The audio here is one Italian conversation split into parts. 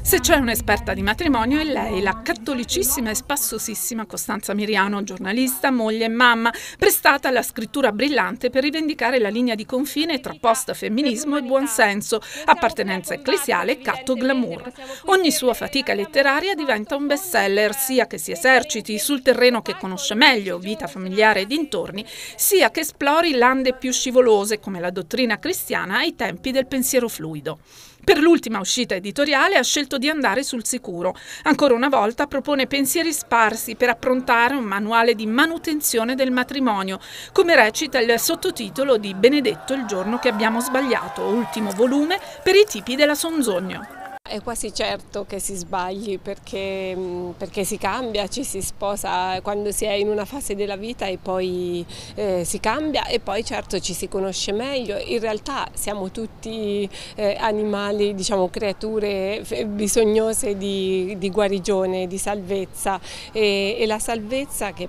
Se c'è un'esperta di matrimonio è lei, la cattolicissima e spassosissima Costanza Miriano, giornalista, moglie e mamma, prestata alla scrittura brillante per rivendicare la linea di confine tra post-femminismo e buonsenso, appartenenza ecclesiale e catto glamour. Ogni sua fatica letteraria diventa un bestseller, sia che si eserciti sul terreno che conosce meglio, vita familiare e dintorni, sia che esplori lande più scivolose come la dottrina cristiana ai tempi del pensiero fluido. Per l'ultima uscita editoriale ha scelto di andare sul sicuro. Ancora una volta propone pensieri sparsi per approntare un manuale di manutenzione del matrimonio, come recita il sottotitolo di Benedetto il giorno che abbiamo sbagliato, ultimo volume per i tipi della Sonzogno. È quasi certo che si sbagli perché si cambia, ci si sposa quando si è in una fase della vita e poi si cambia e poi certo ci si conosce meglio. In realtà siamo tutti animali, diciamo creature bisognose di guarigione, di salvezza e la salvezza che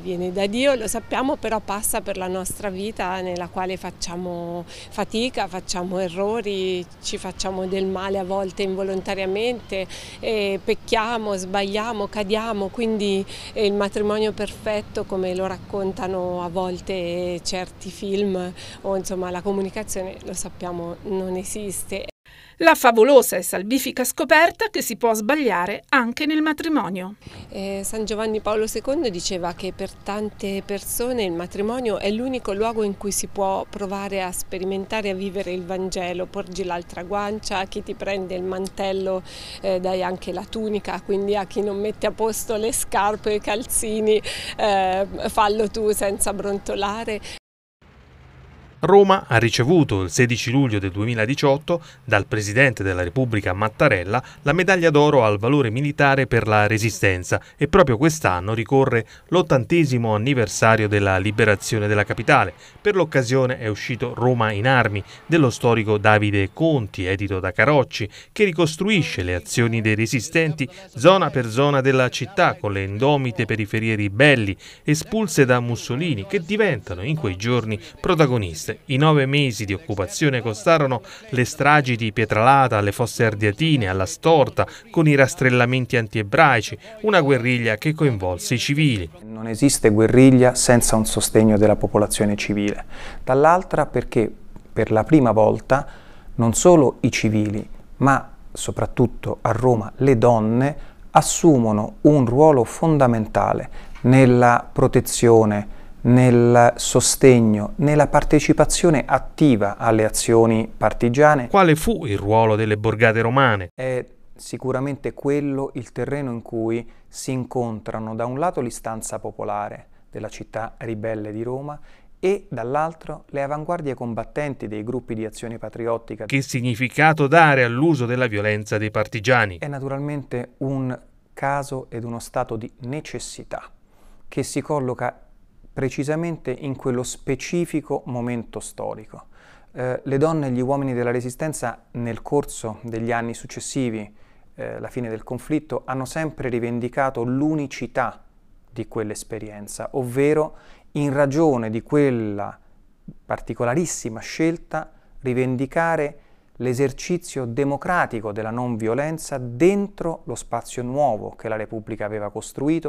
viene da Dio, lo sappiamo, però passa per la nostra vita nella quale facciamo fatica, facciamo errori, ci facciamo del male a volte involontariamente, pecchiamo, sbagliamo, cadiamo, quindi il matrimonio perfetto, come lo raccontano a volte certi film o insomma la comunicazione, lo sappiamo, non esiste. La favolosa e salvifica scoperta che si può sbagliare anche nel matrimonio. San Giovanni Paolo II diceva che per tante persone il matrimonio è l'unico luogo in cui si può provare a sperimentare e a vivere il Vangelo, porgi l'altra guancia, a chi ti prende il mantello dai anche la tunica, quindi a chi non mette a posto le scarpe e i calzini fallo tu senza brontolare. Roma ha ricevuto il 16 luglio del 2018 dal Presidente della Repubblica Mattarella la medaglia d'oro al valore militare per la resistenza e proprio quest'anno ricorre l'80° anniversario della liberazione della capitale. Per l'occasione è uscito Roma in armi dello storico Davide Conti, edito da Carocci, che ricostruisce le azioni dei resistenti zona per zona della città con le indomite periferie ribelli espulse da Mussolini che diventano in quei giorni protagoniste. I 9 mesi di occupazione costarono le stragi di Pietralata, alle fosse Ardeatine, alla storta, con i rastrellamenti antiebraici, una guerriglia che coinvolse i civili. Non esiste guerriglia senza un sostegno della popolazione civile. Dall'altra perché per la prima volta non solo i civili, ma soprattutto a Roma le donne assumono un ruolo fondamentale nella protezione, nel sostegno, nella partecipazione attiva alle azioni partigiane. Quale fu il ruolo delle borgate romane? È sicuramente quello il terreno in cui si incontrano da un lato l'istanza popolare della città ribelle di Roma e dall'altro le avanguardie combattenti dei gruppi di azione patriottica. Che significato dare all'uso della violenza dei partigiani? È naturalmente un caso ed uno stato di necessità che si colloca precisamente in quello specifico momento storico. Le donne e gli uomini della Resistenza nel corso degli anni successivi, alla fine del conflitto, hanno sempre rivendicato l'unicità di quell'esperienza, ovvero in ragione di quella particolarissima scelta rivendicare l'esercizio democratico della non violenza dentro lo spazio nuovo che la Repubblica aveva costruito.